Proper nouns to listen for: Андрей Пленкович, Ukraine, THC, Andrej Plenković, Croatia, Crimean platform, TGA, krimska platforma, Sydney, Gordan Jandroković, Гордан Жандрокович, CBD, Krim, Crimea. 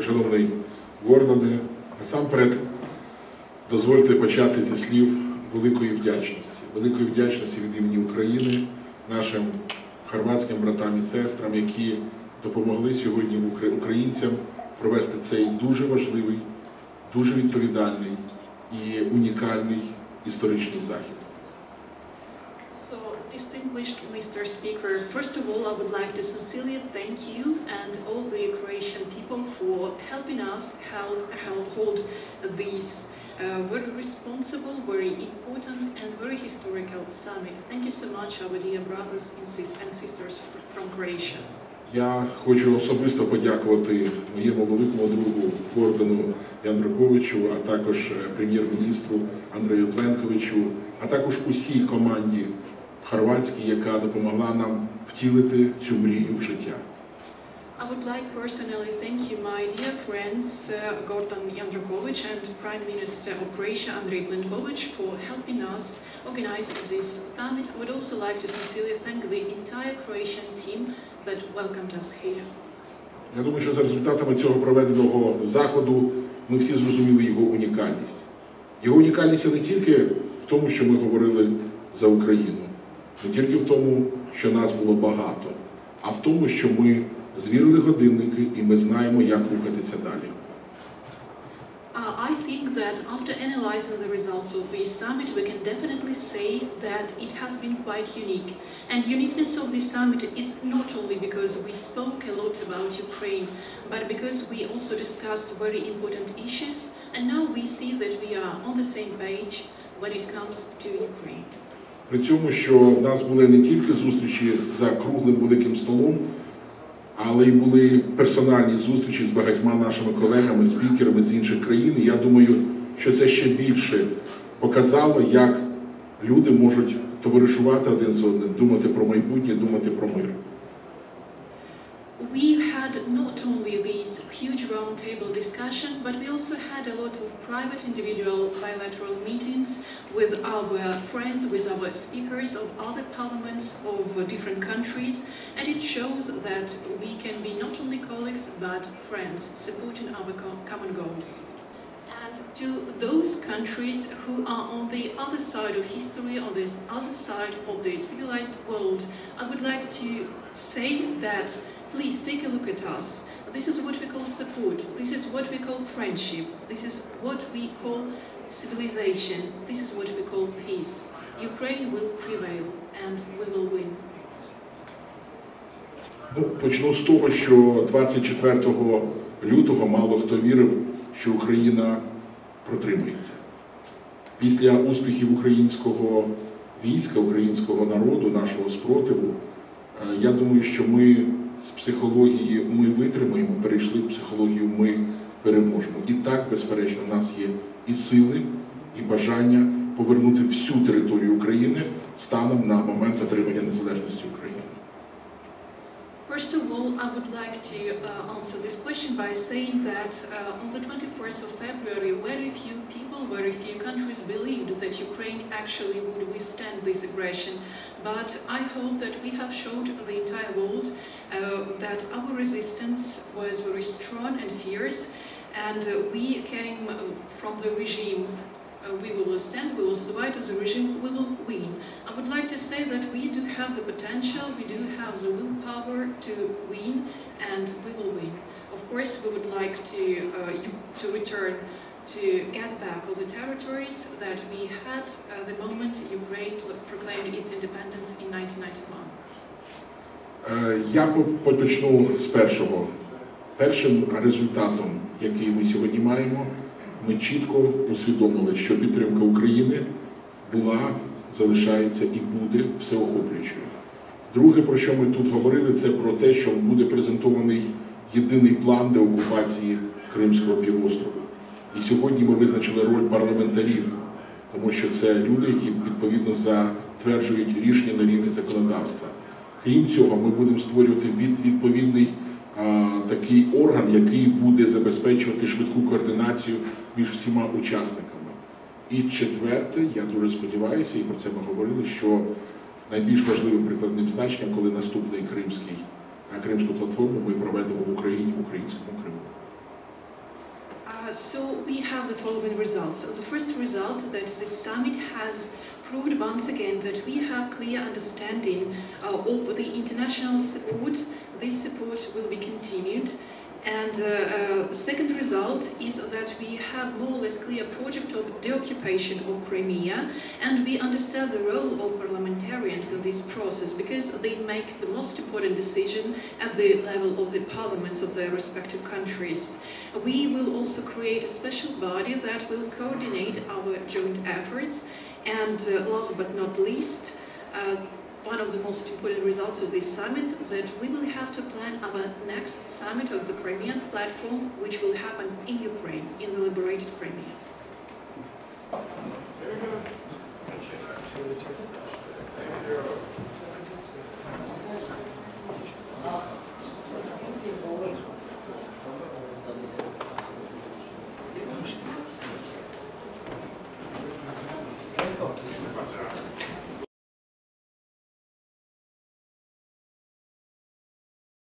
Шановний Гордане, насамперед дозвольте почати зі слів великої вдячності від імені України нашим хорватським братам і сестрам, які допомогли сьогодні українцям провести цей дуже важливий, дуже відповідальний і унікальний історичний захід. So, distinguished Mr. Speaker, first of all, I would like to sincerely thank you and all the Croatian people for helping us hold this very responsible, very important and very historical summit. Thank you so much, our dear brothers and sisters from Croatia. Я хочу особисто подякувати моєму великому другу Гордану Жандроковичу, а також прем'єр-міністру Андрею Пленковичу, а також усій команді хорватській, яка допомогла нам втілити цю мрію в життя. I would like personally thank you, my dear friends, Gordan Jandroković and Prime Minister of Croatia, Andrej Plenković, for helping us organize this summit. I would also like to sincerely thank the entire Croatian team that welcomed us here. Я думаю, що за результатами цього проведеного заходу ми всі зрозуміли його унікальність. Його унікальність не тільки в тому, що ми говорили за Україну, не тільки в тому, що нас було багато, а в тому, що ми звірили годинники, і ми знаємо, як рухатися далі. I think that after analyzing the results of this summit, we can definitely say that it has been quite unique. And uniqueness of this summit is not only because we spoke a lot about Ukraine, but because we also discussed very important issues, and now we see that we are on the same page when it comes to Ukraine. При цьому, що в нас були не тільки зустрічі за круглим великим столом, але й були персональні зустрічі з багатьма нашими колегами, спікерами з інших країн. І я думаю, що це ще більше показало, як люди можуть товаришувати один з одним, думати про майбутнє, думати про мир. We had not only this huge roundtable discussion, but we also had a lot of private, individual, bilateral meetings with our friends, with our speakers of other parliaments of different countries, and it shows that we can be not only colleagues, but friends, supporting our common goals. And to those countries who are on the other side of history, on this other side of the civilized world, I would like to say that please take a look at us. This is what we call support. This is what we call friendship. This is what we call civilization. This is what we call peace. Ukraine will prevail and we will win. Почну з того, що 24 лютого мало хто вірив, що Україна протримається. Після успіхів українського війська, українського народу, нашого спротиву, я думаю, що ми з психології «ми витримаємо» перейшли в психологію «ми переможемо». І так, безперечно, в нас є і сили, і бажання повернути всю територію України станом на момент отримання незалежності України. First of all, I would like to answer this question by saying that on the 21st of February, very few people, very few countries believed that Ukraine actually would withstand this aggression. But I hope that we have showed the entire world that our resistance was very strong and fierce, and we came from the regime. We will withstand, we will survive as a regime, we will win. I would like to say that we do have the potential, we do have the willpower to win, and we will win. Of course, we would like to return, to get back all the territories that we had the moment Ukraine proclaimed its independence in 1991. Я почну з першого. Першим результатом, який ми сьогодні маємо, ми чітко усвідомили, що підтримка України була, залишається і буде всеохоплюючою. Друге, про що ми тут говорили, це про те, що буде презентований єдиний план деокупації Кримського півострова. І сьогодні ми визначили роль парламентарів, тому що це люди, які відповідно затверджують рішення на рівні законодавства. Крім цього, ми будемо створювати відповідний такий орган, який буде забезпечувати швидку координацію між всіма учасниками. І четверте, я дуже сподіваюся, і про це ми говорили, що найбільш важливим прикладним значенням, коли наступний кримську платформу ми проведемо в Україні, в українському Криму. So we have the following results. So the first result, that this summit has proved once again that we have clear understanding of the international support. This support will be continued. And the second result is that we have more or less clear project of deoccupation of Crimea, and we understand the role of parliamentarians in this process, because they make the most important decision at the level of the parliaments of their respective countries. We will also create a special body that will coordinate our joint efforts. And last but not least, one of the most important results of this summit is that we will have to plan our next summit of the Crimean platform, which will happen in Ukraine, in the liberated Crimea. There we go.